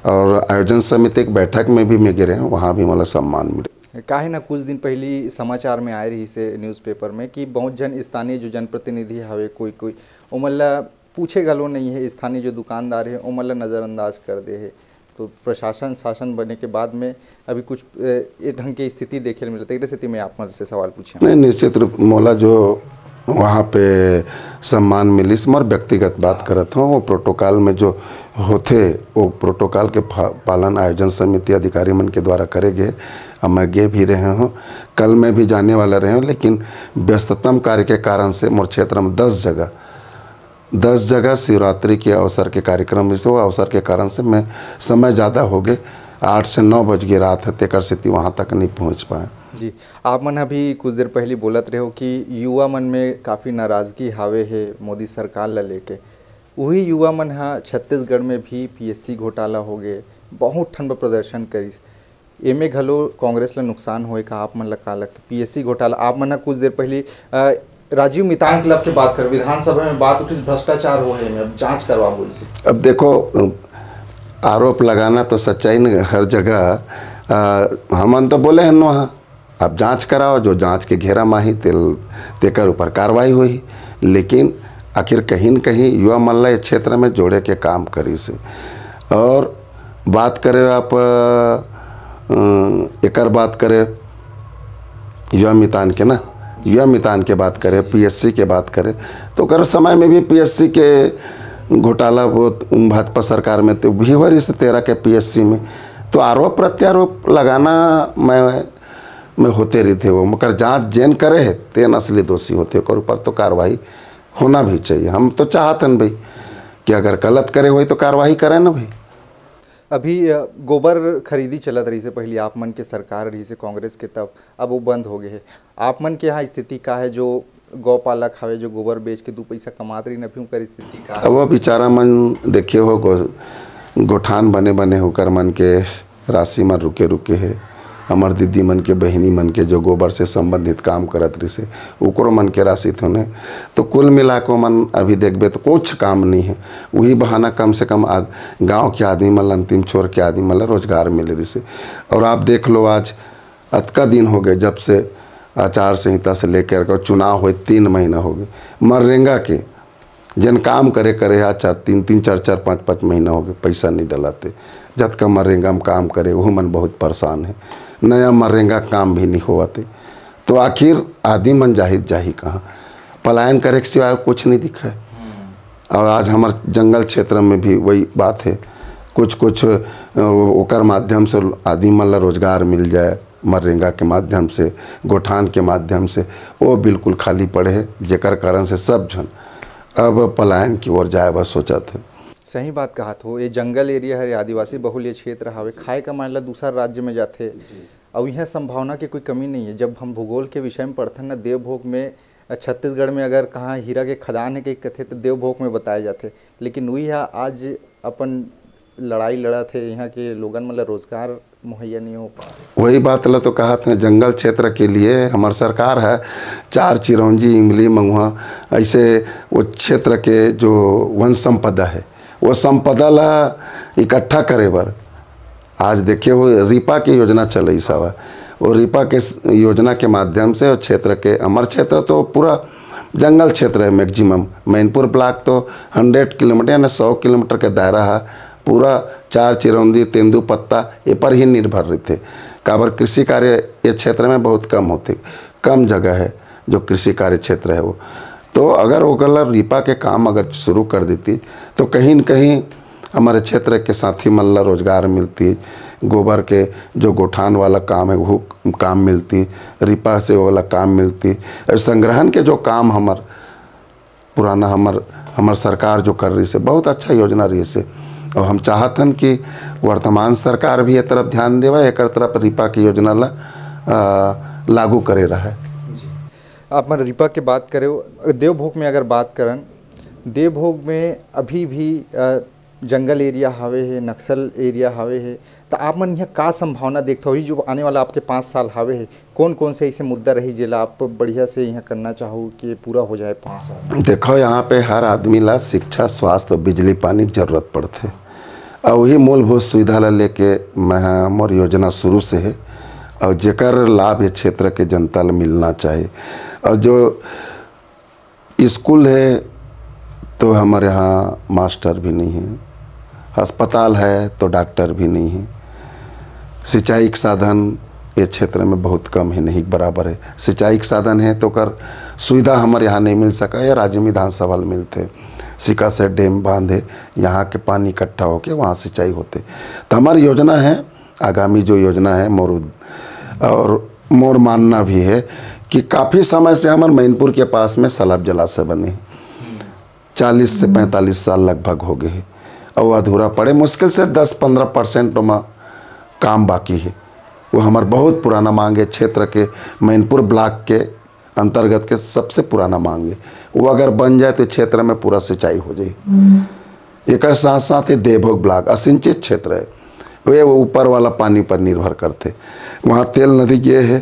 और आयोजन समिति एक बैठक में भी मैं गिरे हूँ, वहाँ भी मला सम्मान मिले। काहे ना कुछ दिन पहले समाचार में आए रही से न्यूज़पेपर में कि बहुत जन स्थानीय जो जनप्रतिनिधि हवे कोई कोई उमला पूछे गलो नहीं है, स्थानीय जो दुकानदार है उमला नज़रअंदाज कर दे है। तो प्रशासन शासन बनने के बाद में अभी कुछ ये ढंग की स्थिति देखे मिलती है, स्थिति में आप मुझसे से सवाल पूछे। नहीं, निश्चित रूप मोला जो वहाँ पे सम्मान मिली स्मर व्यक्तिगत बात करत हूँ, वो प्रोटोकॉल में जो होते वो प्रोटोकॉल के पालन आयोजन समिति अधिकारी मन के द्वारा करेंगे। अब मैं गे भी रहे हूँ, कल मैं भी जाने वाला रहे हूँ, लेकिन व्यस्ततम कार्य के कारण से मोर क्षेत्र में 10 जगह शिवरात्रि के अवसर के कार्यक्रम इस अवसर के कारण से मैं समय ज़्यादा हो गए, 8 से 9 बज गए रात है, तेकर स्थिति वहाँ तक नहीं पहुँच पाए। जी, आप मन अभी कुछ देर पहले बोलत रहे हो कि युवा मन में काफ़ी नाराज़गी हावे है मोदी सरकार ला लेके, वही युवा मन हा छत्तीसगढ़ में भी पीएससी घोटाला हो गए, बहुत ठंड प्रदर्शन करीस, एमे घलो कांग्रेस ला नुकसान होए का आप मन ला का लगता पीएससी घोटाला? आप मन कुछ देर पहले राजीव मितान क्लब की बात कर विधानसभा में बात उठी, भ्रष्टाचार हो है, अब जाँच करवा बोल से। अब देखो, आरोप लगाना तो सच्चाई न हर जगह, हम तो बोले हैं वहाँ आप जांच कराओ, जो जांच के घेरा माही तेल तेकर ऊपर कार्रवाई हुई, लेकिन आखिर कहीं न कहीं युवा मल्ला इस क्षेत्र में जोड़े के काम करी से। और बात करें आप एकर बात करें युवा मितान के, ना युवा मितान के बात करें, पीएससी के बात करें तो कर समय में भी पीएससी के घोटाला बहुत भाजपा सरकार में तो भी वरी से 13 के पीएससी में तो आरोप प्रत्यारोप लगाना मैं होते रही थे, वो मगर जांच जैन करे है तेन असली दोषी होते और ऊपर तो कार्रवाई होना भी चाहिए। हम तो चाहते हैं भाई कि अगर गलत करे हुए तो कार्रवाई करें ना भाई। अभी गोबर खरीदी चलत रही से पहले आप मन के सरकार रही से कांग्रेस के तब, अब वो बंद हो गए है, आप मन के यहाँ स्थिति का है? जो गौपालक हवे जो गोबर बेच के 2 पैसा कमाते रही नफियों कर स्थिति का है? अब वो बेचारा मन देखिए हो गोठान बने बने होकर मन के राशि मन रुके रुके है, हमार दीदी मन के बहिनी मन के जो गोबर से संबंधित काम करत रही से उकरो मन के राशि थोने तो कुल मिला को मन अभी देखबे तो कुछ काम नहीं है। वही बहाना कम से कम गांव के आदमी मन अंतिम छोर के आदमी मन रोजगार मिले रही से। और आप देख लो आज अतका दिन हो गए जब से आचार संहिता से लेकर चुनाव हुए 3 महीना हो गए, मनरेगा के जन काम करे करे आज 3-3, 4-4, 5-5 महीना हो गए पैसा नहीं डलाते, जत का मनरेगा में काम करे वह मन बहुत परेशान है, नया मनरेगा काम भी नहीं होते तो आखिर आदि मन जाहिर जाही कहाँ, पलायन करे के सिवाय कुछ नहीं दिखा है। और आज हमारे जंगल क्षेत्र में भी वही बात है, कुछ कुछ ओकर माध्यम से आदि मन ला रोजगार मिल जाए मनरेगा के माध्यम से गोठान के माध्यम से, वो बिल्कुल खाली पड़े है, जेकर कारण से सब जन अब पलायन की ओर जाए बर सोचा थे। सही बात कहा थो, ये जंगल एरिया है, आदिवासी बहुल ये क्षेत्र हावे, खाए का मामला दूसरा राज्य में जाते और यहाँ संभावना की कोई कमी नहीं है। जब हम भूगोल के विषय में पढ़ते हैं ना, देवभोग में छत्तीसगढ़ में अगर कहाँ हीरा के खदान है कई कथे तो देवभोग में बताए जाते, लेकिन वही यहाँ आज अपन लड़ाई लड़ा थे, यहाँ के लोगन मतलब रोजगार मुहैया नहीं हो पा। वही बात ला तो कहा था, जंगल क्षेत्र के लिए हमार सरकार है 4 चिरौंजी इमली महुआ ऐसे वो क्षेत्र के जो वन संपदा है वो संपदा ला इकट्ठा करे बर आज देखिए वो रिपा की योजना चल रही सब, और रिपा के योजना के माध्यम से क्षेत्र के अमर क्षेत्र तो पूरा जंगल क्षेत्र है मैक्सिमम, मैनपुर ब्लॉक तो 100 किलोमीटर यानी 100 किलोमीटर का दायरा है पूरा, 4 चिरौंदी तेंदू पत्ता ये पर ही निर्भर रहते, काबर कृषि कार्य ये क्षेत्र में बहुत कम होते, कम जगह है जो कृषि कार्य क्षेत्र है वो। तो अगर वो गलर रिपा के काम अगर शुरू कर देती तो कहीं न कहीं हमारे क्षेत्र के साथी मल्ला रोजगार मिलती, गोबर के जो गोठान वाला काम है वो काम मिलती, रिपा से वो वाला काम मिलती, संग्रहण के जो काम हमार पुराना हमार सरकार जो कर रही से बहुत अच्छा योजना रही से। और हम चाहतन कि वर्तमान सरकार भी ये तरफ ध्यान देवा, एक तरफ रिपा की योजना ला लागू करे रहा है। आप मन रिपा के बात करे देवभोग में अगर बात करन, देवभोग में अभी भी जंगल एरिया हावे है, नक्सल एरिया हावे है, तो आप मन यहाँ का संभावना देखते हो जो आने वाला आपके 5 साल हावे है, कौन कौन से ऐसे मुद्दा रही जेला आप बढ़िया से यहाँ करना चाहो कि पूरा हो जाए 5 साल? देखो यहाँ पे हर आदमी ला शिक्षा, स्वास्थ्य, बिजली, पानी की जरूरत पड़ते और वही मूलभूत सुविधा ला लेके मोर योजना शुरू से है और जेकर लाभ ये क्षेत्र के जनता ला मिलना चाहिए। और जो स्कूल है तो हमारे यहाँ मास्टर भी नहीं है, अस्पताल है तो डॉक्टर भी नहीं है, सिंचाई के साधन ये क्षेत्र में बहुत कम है, नहीं बराबर है, सिंचाई के साधन है तो कर सुविधा हमारे यहाँ नहीं मिल सका या राज्य विधानसभा में मिलते सिका से डैम बांधे यहाँ के पानी इकट्ठा होके वहाँ सिंचाई होते। तो हमारी योजना है, आगामी जो योजना है मोर और मोर मानना भी है कि काफ़ी समय से हमारे मैनपुर के पास में सलाब जलाशय बने 40 से 45 साल लगभग हो गए हैं और अधूरा पड़े, मुश्किल से 10-15% काम बाकी है। वो हमारा बहुत पुराना मांग है, क्षेत्र के मैनपुर ब्लॉक के अंतर्गत के सबसे पुराना मांग है। वो अगर बन जाए तो क्षेत्र में पूरा सिंचाई हो जाए। एक साथ साथ ये देवभोग ब्लॉक असिंचित क्षेत्र है, वे ऊपर वाला पानी पर निर्भर करते। वहाँ तेल नदी ये है,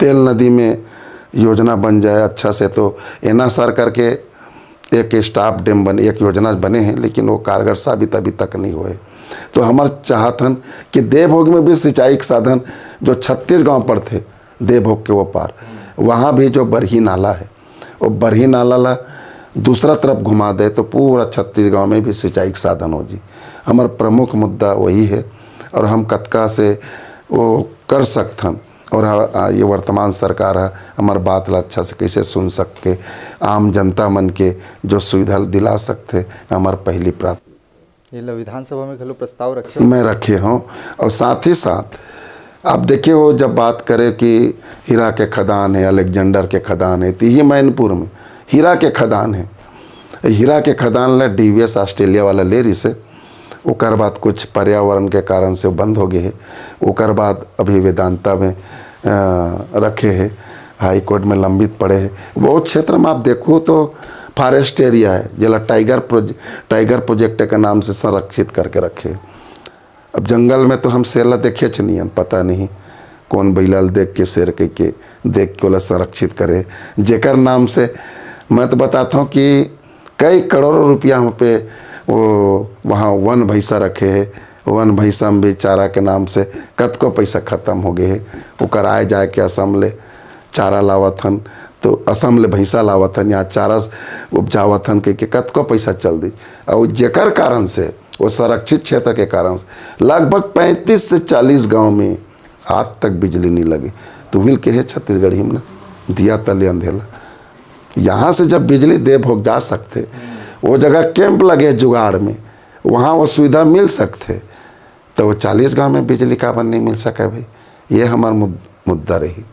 तेल नदी में योजना बन जाए अच्छा से तो एनआरआर करके एक स्टाफ डैम बने, एक योजना बने हैं लेकिन वो कारगर साबित अभी तक नहीं हुए। तो हमारा चाहतन कि देवभोग में भी सिंचाई के साधन जो 36 गांव पर थे देवभोग के वो पार, वहाँ भी जो बरही नाला है वो बरही नाला ला दूसरा तरफ घुमा दे तो पूरा 36 गांव में भी सिंचाई के साधन हो जी। हमारा प्रमुख मुद्दा वही है और हम कतका से वो कर सकथन और ये वर्तमान सरकार है हमार बात ला अच्छा से कैसे सुन सकते, आम जनता मन के जो सुविधा दिला सकते हमार पहली प्राथमिकता। विधानसभा में घलो प्रस्ताव रखे मैं रखे हूँ। और साथ ही साथ आप देखिए हो जब बात करें कि हीरा के खदान है, अलेक्जेंडर के खदान है, तो यही मैनपुर में हीरा के खदान है। हीरा के खदान ला DVS ऑस्ट्रेलिया वाला ले रही से, उकर बाद कुछ पर्यावरण के कारण से बंद हो गए है, उकर बाद अभी वेदांता में रखे हैं, हाई कोर्ट में लंबित पड़े हैं। वो क्षेत्र में आप देखो तो फॉरेस्ट एरिया है जिला टाइगर प्रोजेक्ट के नाम से संरक्षित करके रखे। अब जंगल में तो हम शेरला देखे च नहीं, पता नहीं कौन बैलाल देख के शेर के देख के वाला संरक्षित करे जेकर नाम से। मैं तो बताता हूँ कि कई करोड़ों रुपया वहाँ पे वो वहाँ वन भैंसा रखे है, वन भैंसा में भी चारा के नाम से कतको पैसा खत्म हो गए है। वो कराए जाए के असम ले चारा लावत हन तो असम ले भैंसा लावत हन, यहाँ चारा उपजावत हन के कतको पैसा चल दी। और जेकर कारण से वो संरक्षित क्षेत्र के कारण से लगभग 35 से 40 गाँव में आज तक बिजली नहीं लगी। तो विल के है छत्तीसगढ़ ही ना दिया तले अंधेला, यहाँ से जब बिजली देवभोग जा सकते, वो जगह कैंप लगे जुगाड़ में, वहाँ वो सुविधा मिल सकते तो वो 40 गांव में बिजली काबन नहीं मिल सके भाई। ये हमारा मुद्दा रही।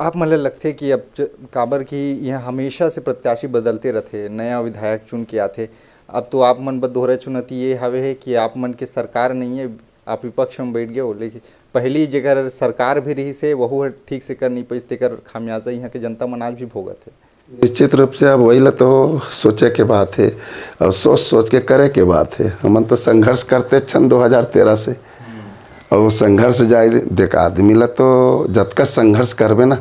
आप मतलब लगते कि अब काबर की यहाँ हमेशा से प्रत्याशी बदलते रहते, नया विधायक चुन के आते, अब तो आप मन बदोहरा चुनौती ये हवे है कि आप मन के सरकार नहीं है, आप विपक्ष में बैठ गए हो, लेकिन पहली जगह सरकार भी रही से वह ठीक से कर नहीं पाई, तेकर खामियाजा यहाँ के जनता मन आज भी भोगत है। निश्चित रूप से अब वही ला तो सोचे के बात है और सोच के करे के बात है। हम तो संघर्ष करते छन 2013 से और वो संघर्ष जाए देख आदमी ला तो जतका संघर्ष करबे ना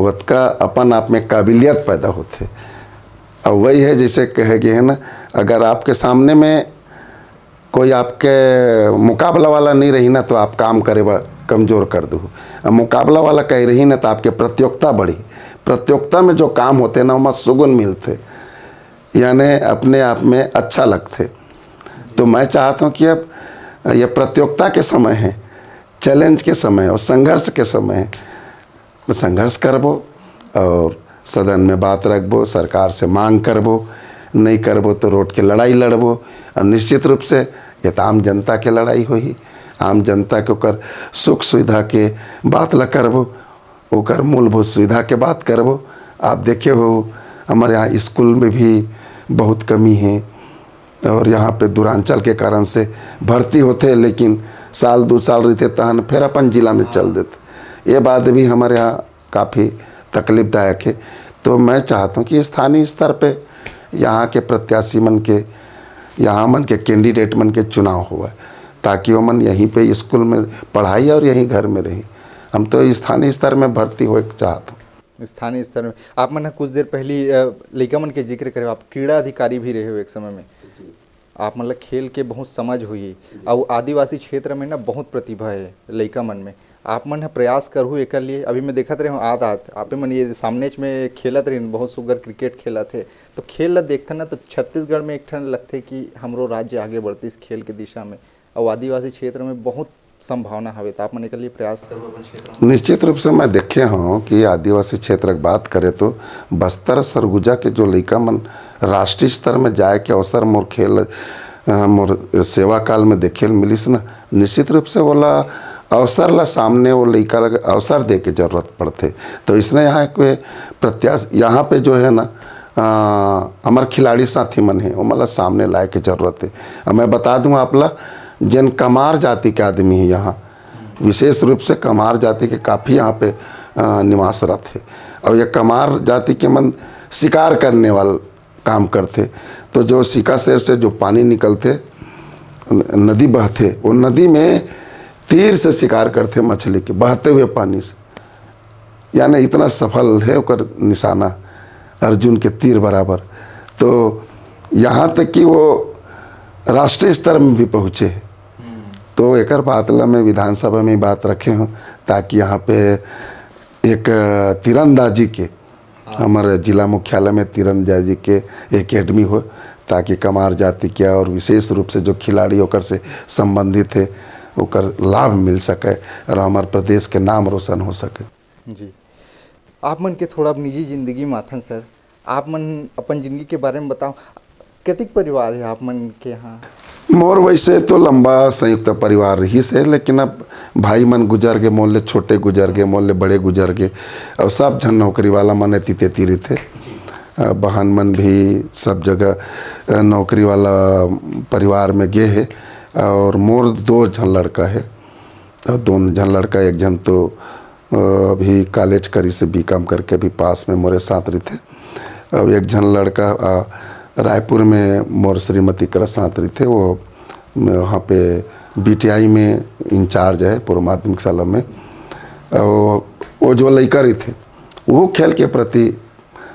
उतका अपन आप में काबिलियत पैदा होते। और वही है जैसे कहे गए है ना, अगर आपके सामने में कोई आपके मुकाबला वाला नहीं रही ना तो आप काम करे कमज़ोर कर दो, मुकाबला वाला कह रही ना तो आपके प्रतियोगिता बढ़ी, प्रतियोगिता में जो काम होते ना वहाँ सुगुन मिलते यानी अपने आप में अच्छा लगते। तो मैं चाहता हूँ कि अब यह प्रतियोगिता के समय है, चैलेंज के समय और संघर्ष के समय है, संघर्ष करबो और सदन में बात रखबो, सरकार से मांग करबो, नहीं करबो तो रोड के लड़ाई लड़बो। और निश्चित रूप से ये तो आम जनता के लड़ाई हो ही, आम जनता के ऊपर सुख सुविधा के बात ला करबो, ओकर मूलभूत सुविधा के बात करबो। आप देखे हो हमारे यहाँ स्कूल में भी बहुत कमी है और यहाँ पे दूरांचल के कारण से भर्ती होते लेकिन साल 2 साल रहते तहन फिर अपन जिला में चल देते। ये बात भी हमारे यहाँ काफ़ी तकलीफदायक है। तो मैं चाहता हूँ कि स्थानीय स्तर पे यहाँ के प्रत्याशी मन के यहाँ मन के कैंडिडेट मन के चुनाव हुआ ताकि वो मन यहीं पे स्कूल में पढ़ाई और यहीं घर में रहे। हम तो स्थानीय स्तर में भर्ती हो चाहता हूँ। स्थानीय स्तर में आप मन कुछ देर पहले लड़का मन के जिक्र करे, आप क्रीड़ा अधिकारी भी रहे हो एक समय में, आप मतलब खेल के बहुत समझ हुई और आदिवासी क्षेत्र में ना बहुत प्रतिभा है लड़का मन में, आप मन है प्रयास करूँ एक लिए। अभी मैं देखते रहे आत आत आप मन ये सामने में खेलत रहे, बहुत सुगर क्रिकेट खेला थे, तो खेल देखते ना तो छत्तीसगढ़ में एक ठन लगते कि हमरो राज्य आगे बढ़ते इस खेल की दिशा में और आदिवासी क्षेत्र में बहुत संभावना हवे, तो आप मन के लिए प्रयास करूँ अपन क्षेत्र। निश्चित रूप से मैं देखे हूँ कि आदिवासी क्षेत्र की बात करें तो बस्तर सरगुजा के जो लड़का मन राष्ट्रीय स्तर में जाए के अवसर मोर खेल मोर सेवा काल में देखे मिलीस ना, निश्चित रूप से बोला अवसर ला सामने वो लड़का अवसर दे के जरूरत पड़ते, तो इसने यहाँ के प्रत्याश यहाँ पे जो है ना हमारे खिलाड़ी साथी मन है वो मतलब सामने लाए के जरूरत है। अब मैं बता दूँ आप ला जन कमार जाति के आदमी है यहाँ, विशेष रूप से कमार जाति के काफ़ी यहाँ पे निवासरत है और ये कमार जाति के मन शिकार करने वाला काम करते, तो जो सिका शेर से जो पानी निकलते नदी बहते वो नदी में तीर से शिकार करते मछली के बहते हुए पानी से, यानी इतना सफल है उकर निशाना अर्जुन के तीर बराबर। तो यहाँ तक कि वो राष्ट्रीय स्तर में भी पहुँचे, तो एकर बातला में विधानसभा में बात रखे हूँ ताकि यहाँ पे एक तीरंदाजी के हमारे जिला मुख्यालय में तीरंदाजी के एकेडमी हो ताकि कमार जाति के और विशेष रूप से जो खिलाड़ी होकर से संबंधित है उकर लाभ मिल सके और हमारे प्रदेश के नाम रोशन हो सके। जी आप मन के थोड़ा निजी जिंदगी में आथन सर, आप मन अपन जिंदगी के बारे में बताओ, कतिक परिवार है आप मन के यहाँ? मोर वैसे तो लंबा संयुक्त परिवार रही से, लेकिन अब भाई मन गुजर गए, मोहल्ले छोटे गुजर गए, मोहल्ले बड़े गुजर गए और सब जन नौकरी वाला मन तीते तीरी थे, बहन मन भी सब जगह नौकरी वाला परिवार में गए है और मोर दो जन लड़का है और दोनों जन लड़का, एक जन तो अभी कॉलेज करी से बीकॉम करके भी पास में मोरे साथ रहे थे और एक जन लड़का रायपुर में मोर श्रीमती कर साथ रही थे, वो वहाँ पे बीटीआई में इंचार्ज है पूर्व माध्यमिक शाला में। वो जो लड़का रही थे वो खेल के प्रति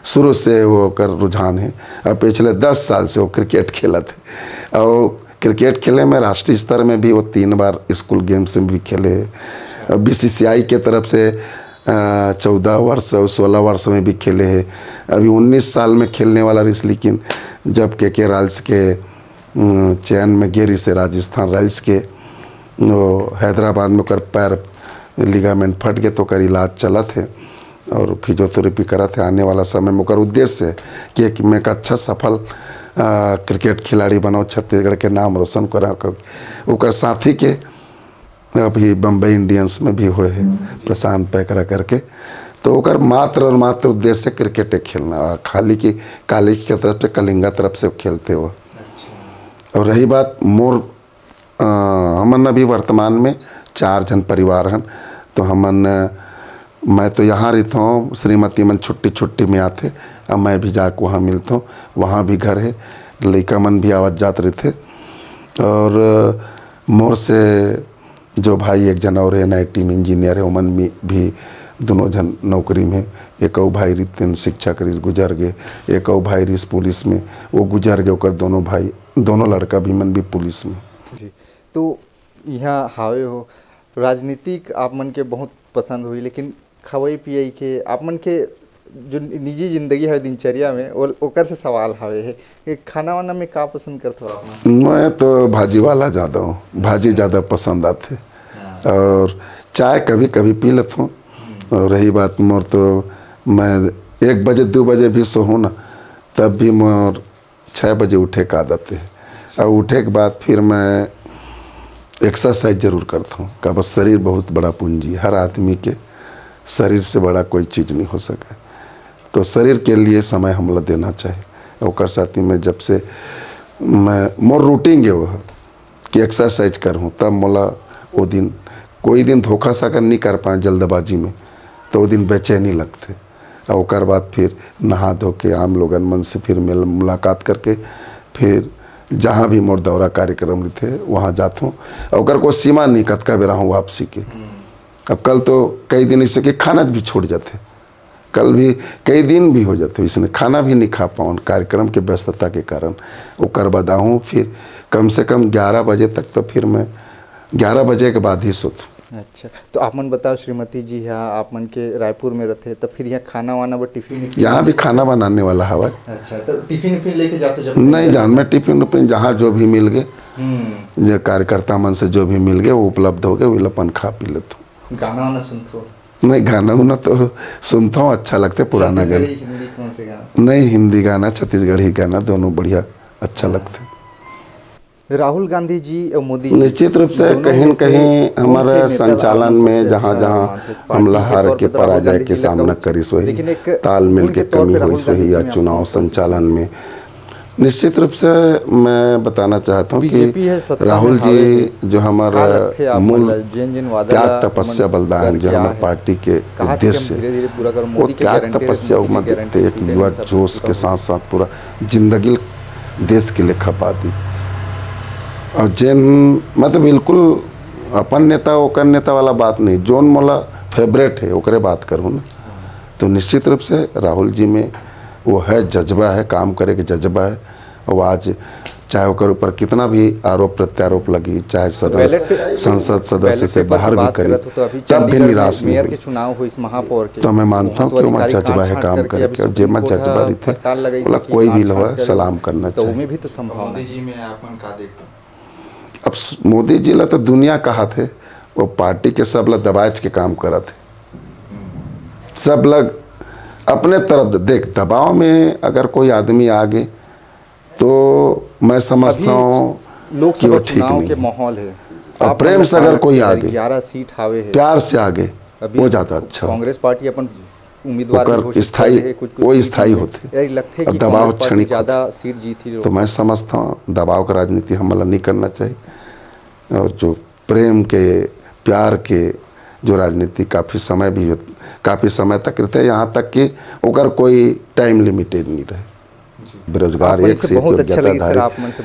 शुरू से वो कर रुझान है और पिछले 10 साल से वो क्रिकेट खेला थे और क्रिकेट खेले में राष्ट्रीय स्तर में भी वो 3 बार स्कूल गेम्स में भी खेले है, BCCI के तरफ से 14 वर्ष और 16 वर्ष में भी खेले हैं, अभी 19 साल में खेलने वाला रिस, लेकिन जब के रॉयल्स के चयन में गेरी से राजस्थान रॉयल्स के वो हैदराबाद में कर पैर लिगामेंट फट गए तो कर इलाज चला थे और फिजियोथेरेपी करा थे, आने वाला समय में कर उद्देश्य है कि मैं एक अच्छा सफल क्रिकेट खिलाड़ी बनाओ, छत्तीसगढ़ के नाम रोशन करा। उकर साथी के अभी बम्बई इंडियंस में भी हुए है प्रशांत पैकरा करके, तो ओकर मात्र और मात्र उद्देश्य क्रिकेट खेलना, खाली कि कॉलेज के तरफ से कलिंगा तरफ से खेलते हो। और रही बात मोर हमन अभी वर्तमान में 4 जन परिवार हैं, तो हमन मैं तो यहाँ रहता हूँ, श्रीमती मन छुट्टी छुट्टी में आते और मैं भी जाकर वहाँ मिलता हूँ, वहाँ भी घर है, लड़का मन भी आवाज जात रहे थे। और मोर से जो भाई एक जन और NIT में इंजीनियर है, उमन में भी दोनों जन नौकरी में, एक और भाई रितन शिक्षा करीस गुजर गए, एक और भाई रिस पुलिस में वो गुजर गए, होकर दोनों भाई दोनों लड़का भी मन भी पुलिस में। जी तो यहाँ हावे हो राजनीतिक आप मन के बहुत पसंद हुई, लेकिन खवाई पियाई के आप मन के जो निजी जिंदगी है दिनचर्या में ओकर से सवाल हावे है कि खाना वाना में का पसंद करते हो आप? मैं तो भाजी वाला ज़्यादा हूँ, भाजी ज़्यादा पसंद आते और चाय कभी कभी पी लेता हूँ। और रही बात मोर तो मैं 1 बजे 2 बजे भी सोऊँ ना तब भी मोर 6 बजे उठे का आदत है और उठे के बाद फिर मैं एक्सरसाइज ज़रूर करता हूँ। का बस शरीर बहुत बड़ा पूंजी, हर आदमी के शरीर से बड़ा कोई चीज़ नहीं हो सके, तो शरीर के लिए समय हमला देना चाहिए। और साथ ही में जब से मैं मोर रूटीन है वह कि एक्सरसाइज करूँ तब मोला वो दिन कोई दिन धोखा सा कर नहीं कर पाए जल्दबाजी में, तो वो दिन बेचैनी लगते। और बाद फिर नहा धो के आम लोगन मन से फिर मिल मुलाकात करके फिर जहाँ भी मोर दौरा कार्यक्रम रहे वहाँ जात हूँ और को सीमा नहीं कतका बेरा हूँ वापसी के। अब कल तो कई दिन इससे कि खाना भी छोड़ जाते, कल भी कई दिन भी हो जाते, इसने खाना भी नहीं खा पाऊँ कार्यक्रम के व्यस्तता के कारण। वो कर बदाऊँ फिर कम से कम 11 बजे तक, तो फिर मैं 11 बजे के बाद ही सोतूँ। अच्छा, तो आप मन बताओ श्रीमती जी, यहाँ आप मन के रायपुर में रहते तो फिर यहाँ खाना वाना व टिफिन? यहाँ भी खाना बनाने वाला हवा। अच्छा, तो टिफिन फिर लेके जाते? जब नहीं जान, मैं टिफिन उफिन जहाँ जो भी मिल गए, जो कार्यकर्ता मन से जो भी मिल गए वो उपलब्ध हो गए, वो अपन खा पी लेता हूँ। गाना वाना सुनते हो? नहीं, गाना वाना तो सुनता हूँ, अच्छा लगता है पुराना गाना। नहीं, हिंदी गाना, छत्तीसगढ़ी गाना दोनों बढ़िया अच्छा लगता है। राहुल गांधी जी और मोदी निश्चित रूप से कहीं न कहीं हमारे संचालन में जहाँ जहाँ हम लहर के पराजय के सामना करीस वही तालमेल के कमी होइस वही या चुनाव संचालन में निश्चित रूप से मैं बताना चाहता हूँ कि राहुल जी जो हमारा मूल त्याग तपस्या बलिदान जो हमारे पार्टी के उद्देश्य वो त्याग तपस्या उम्र देखते एक युवा जोश के साथ साथ पूरा जिंदगी देश के लिए खपा दी। और जैन मतलब बिल्कुल अपन नेता ओकर नेता वाला बात नहीं, जोन मोला फेवरेट है ओकरे बात करूँ ना, तो निश्चित रूप से राहुल जी में वो है, जज्बा है, काम करे के जज्बा है। और आज चाहे ओकर ऊपर कितना भी आरोप प्रत्यारोप लगी, चाहे सदस्य संसद सदस्य से बाहर भी करे, तब भी निराश नहीं। तो मैं मानता हूँ कि वहाँ जज्बा है काम करे के, और जेमा जज्बा रही थे बोला कोई भी लोग सलाम करना चाहिए। अब मोदी जी ला तो दुनिया कहा थे, वो पार्टी के सब लोग दबाच के काम करा थे, सब लोग अपने तरफ देख दबाव में अगर कोई आदमी आ गए तो मैं समझता हूँ कि वो ठीक नहीं माहौल है। अब प्रेम से अगर कोई आ गए, प्यार से आ गए, वो ज़्यादा अच्छा। कांग्रेस पार्टी अपन उम्मीदवार स्थायी, वो स्थायी होते, अब दबाव क्षणिक ज़्यादा सीट जीती, तो मैं समझता हूँ दबाव का राजनीति हमारा नहीं करना चाहिए। और जो प्रेम के प्यार के जो राजनीति काफ़ी समय तक रहते, यहाँ तक कि अगर कोई टाइम लिमिटेड नहीं रहे। बेरोजगार एक से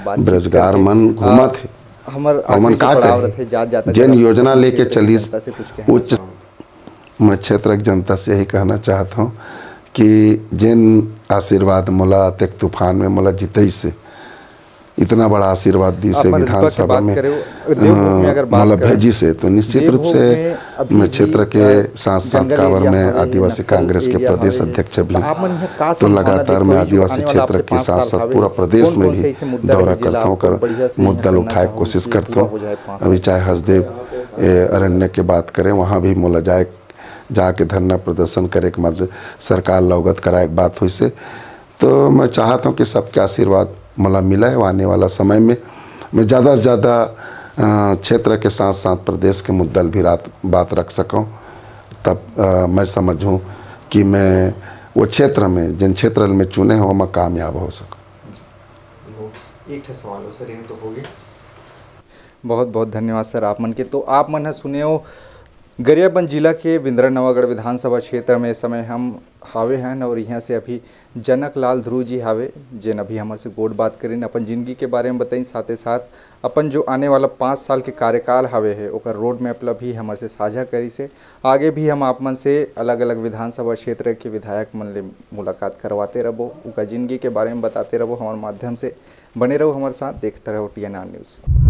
बेरोजगार मन घूमा थे, मन का कहे जन योजना लेके चली उच्च। मैं क्षेत्र की जनता से यही कहना चाहता हूँ कि जिन आशीर्वाद मोला तक तूफान में मोला जीतई से इतना बड़ा आशीर्वाद दी से विधानसभा में मोला भेजी से, तो निश्चित रूप से मैं क्षेत्र के साथ साथ कांवर में आदिवासी कांग्रेस के प्रदेश अध्यक्ष भी, तो लगातार मैं आदिवासी क्षेत्र के साथ साथ पूरा प्रदेश में भी दौरा करता हूँ, मुद्दा उठाए कोशिश करता हूँ। अभी चाहे हसदेव अरण्य की बात करें, वहाँ भी मोला जाए जाके धरना प्रदर्शन करे के मध्य सरकार अवगत कराए के बात हुई से, तो मैं चाहता हूँ कि सबके आशीर्वाद मला मिला है। आने वाला समय में मैं ज़्यादा से ज़्यादा क्षेत्र के साथ साथ प्रदेश के मुद्दल भी बात रख सकूँ, तब मैं समझूँ कि मैं वो क्षेत्र में जिन क्षेत्र में चुने हों मैं कामयाब हो सकूँ। एक सवाल हो सर, ये तो हो गया। बहुत बहुत धन्यवाद सर आप मन के। तो आप मन है सुने हो गरियाबंद जिला के बिंद्रानवागढ़ विधानसभा क्षेत्र में इस समय हम हावे हैं, और यहाँ से अभी जनक लाल ध्रुव जी हावे जिन अभी हमर से गोट बात करें, अपन जिंदगी के बारे में बताई, साथ ही साथ अपन जो आने वाला 5 साल के कार्यकाल हावे है ओकर रोड मैप ला भी हमर से साझा करी से। आगे भी हम आप मन से अलग अलग विधानसभा क्षेत्र के विधायक मन ले मुलाकात करवाते रहो, उनका जिंदगी के बारे में बताते रहो, हमारे माध्यम से बने रहो हमारे साथ, देखते रहो TNR न्यूज़।